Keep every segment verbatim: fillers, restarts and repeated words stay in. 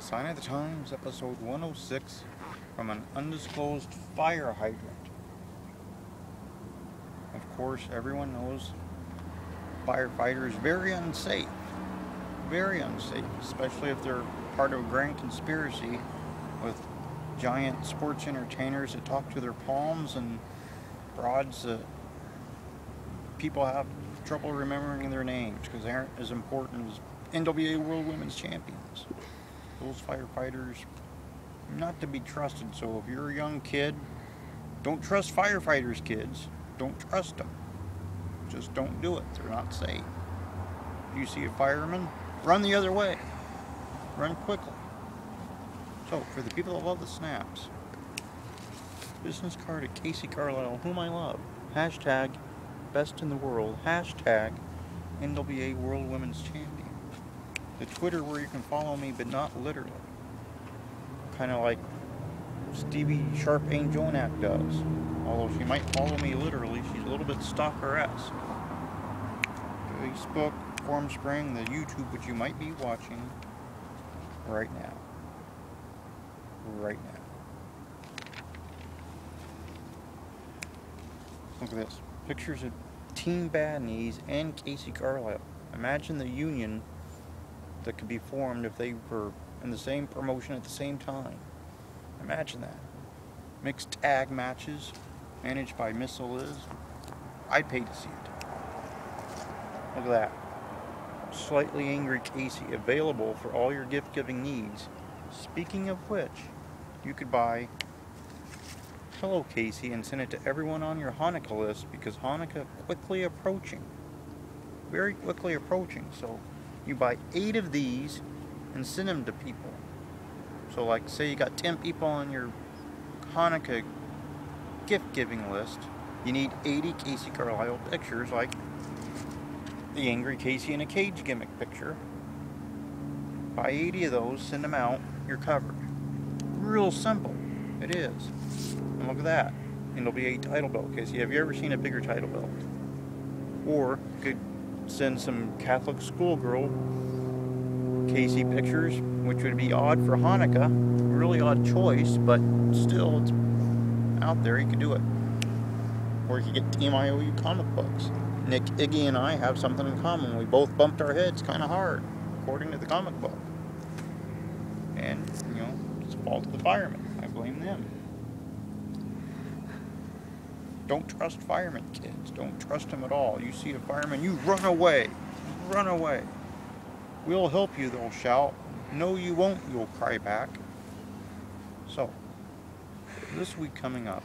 The Sign of the Times, episode one oh six, from an undisclosed fire hydrant. Of course, everyone knows firefighters very unsafe, very unsafe, especially if they're part of a grand conspiracy with giant sports entertainers that talk to their palms and broads that people have trouble remembering their names because they aren't as important as N W A World Women's Champions. Those firefighters not to be trusted. So if you're a young kid, don't trust firefighters, kids. Don't trust them. Just don't do it. They're not safe. You see a fireman, run the other way. Run quickly. So for the people that love the snaps, business card at Kacee Carlisle, whom I love. Hashtag best in the world. Hashtag N W A World Women's Champion. The Twitter where you can follow me, but not literally. Kind of like Stevie Sharp Angel does. Although she might follow me literally, she's a little bit stalker-esque. Facebook, Form Spring, the YouTube, which you might be watching right now. Right now. Look at this. Pictures of Team Bad Knees and Kacee Carlisle. Imagine the union that could be formed if they were in the same promotion at the same time. Imagine that. Mixed tag matches managed by Missy Liz. I'd pay to see it. Look at that. Slightly Angry Kacee, available for all your gift giving needs. Speaking of which, you could buy Hello Kacee and send it to everyone on your Hanukkah list, because Hanukkah quickly approaching. Very quickly approaching. So you buy eight of these and send them to people. So like, say you got ten people on your Hanukkah gift giving list, you need eighty Kacee Carlisle pictures, like the Angry Kacee in a Cage gimmick picture. Buy eighty of those, send them out, you're covered. Real simple, it is. And look at that, it'll be a title belt. Kacee, have you ever seen a bigger title belt? Or you could send some Catholic schoolgirl Kacee pictures, which would be odd for Hanukkah. Really odd choice, but still, it's out there. You can do it. Or you could get Team I O U comic books. Nick, Iggy, and I have something in common. We both bumped our heads kind of hard, according to the comic book. And, you know, it's the fault of the firemen. I blame them. Don't trust firemen, kids. Don't trust them at all. You see a fireman, you run away. Run away. We'll help you, they'll shout. No, you won't, you'll cry back. So, this week coming up,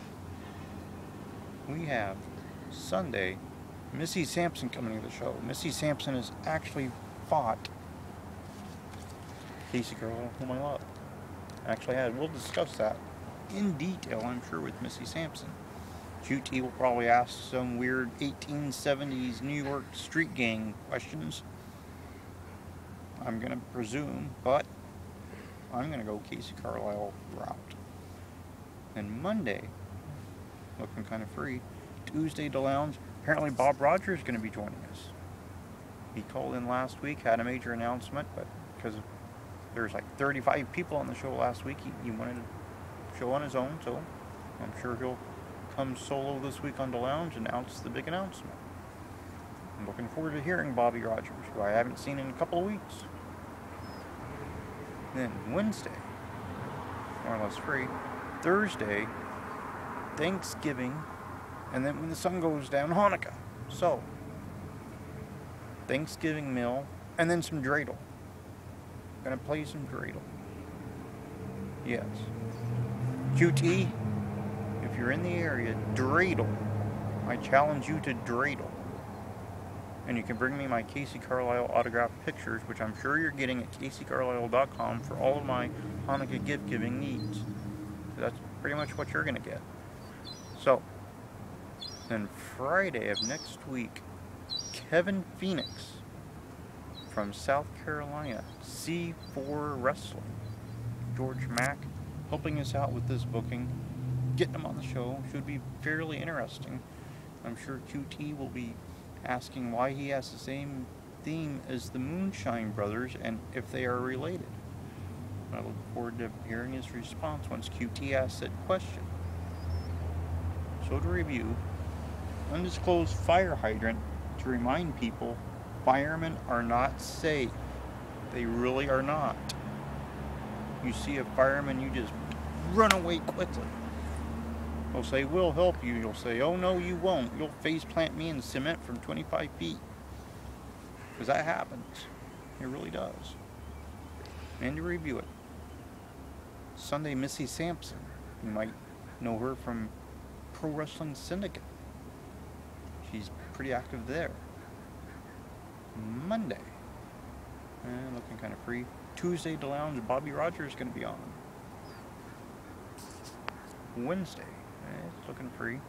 we have Sunday, Missy Sampson coming to the show. Missy Sampson has actually fought Kacee Carlisle, whom I love. Actually had. We'll discuss that in detail, I'm sure, with Missy Sampson. Q T will probably ask some weird eighteen seventies New York street gang questions. I'm going to presume, but I'm going to go Kacee Carlisle route. And Monday, looking kind of free. Tuesday, The Lounge. Apparently Bob Rogers is going to be joining us. He called in last week, had a major announcement, but because there was like thirty-five people on the show last week, he, he wanted to show on his own, so I'm sure he'll come solo this week on The Lounge and announce the big announcement. I'm looking forward to hearing Bobby Rogers, who I haven't seen in a couple of weeks. Then Wednesday, more or less free. Thursday, Thanksgiving, and then when the sun goes down, Hanukkah. So, Thanksgiving meal, and then some dreidel. Gonna play some dreidel. Yes. Q T, if you're in the area, dreidel. I challenge you to dreidel. And you can bring me my Kacee Carlisle autographed pictures, which I'm sure you're getting at kacee carlisle dot com for all of my Hanukkah gift giving needs. That's pretty much what you're going to get. So, then Friday of next week, Kevin Phoenix from South Carolina, C four Wrestling. George Mack helping us out with this booking. Getting him on the show should be fairly interesting. I'm sure Q T will be asking why he has the same theme as the Moonshine Brothers and if they are related. I look forward to hearing his response once Q T asks that question. So to review, undisclosed fire hydrant to remind people firemen are not safe. They really are not. You see a fireman, you just run away quickly. They'll say, we'll help you. You'll say, oh no, you won't. You'll face plant me in cement from twenty-five feet. Because that happens. It really does. And to review it, Sunday, Missy Sampson. You might know her from Pro Wrestling Syndicate. She's pretty active there. Monday, eh, looking kind of free. Tuesday, The Lounge, Bobby Rogers is going to be on. Wednesday, eh, it's looking free.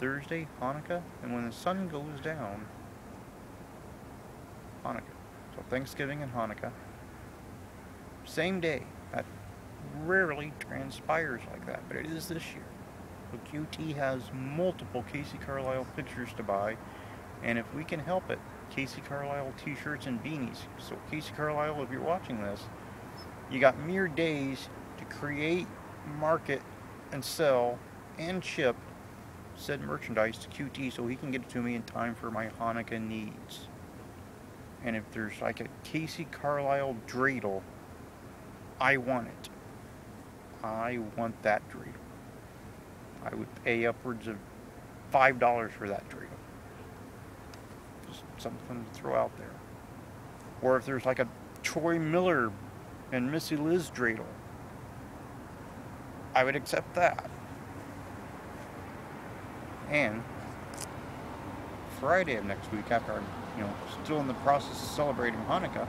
Thursday, Hanukkah, and when the sun goes down, Hanukkah. So Thanksgiving and Hanukkah. Same day. That rarely transpires like that, but it is this year. So Q T has multiple Kacee Carlisle pictures to buy, and if we can help it, Kacee Carlisle t-shirts and beanies. So Kacee Carlisle, if you're watching this, you got mere days to create, market, and sell, and ship said merchandise to Q T so he can get it to me in time for my Hanukkah needs. And if there's like a Kacee Carlisle dreidel, I want it. I want that dreidel. I would pay upwards of five dollars for that dreidel. Just something to throw out there. Or if there's like a Troy Miller and Missy Liz dreidel, I would accept that. And Friday of next week, after I'm, you know, still in the process of celebrating Hanukkah,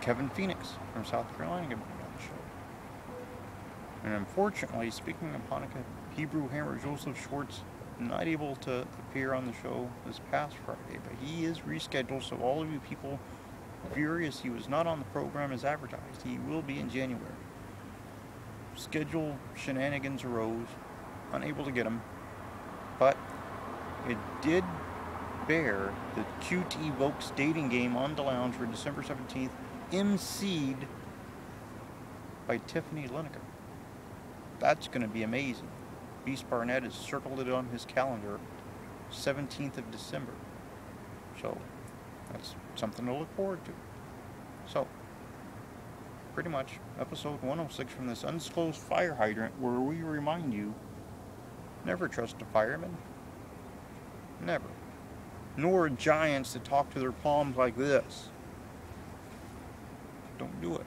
Kevin Phoenix from South Carolina going to be on the show. And unfortunately, speaking of Hanukkah, Hebrew Hammer Joseph Schwartz not able to appear on the show this past Friday, but he is rescheduled, so all of you people furious he was not on the program as advertised, he will be in January. Schedule shenanigans arose, unable to get him, but it did bear the Q T Vokes dating game on The Lounge for December seventeenth, emceed by Tiffany Lineker. That's going to be amazing. Beast Barnett has circled it on his calendar, seventeenth of December. So that's something to look forward to. So pretty much episode one oh six from this undisclosed fire hydrant, where we remind you, never trust a fireman. Never. Nor giants that talk to their palms like this. Don't do it.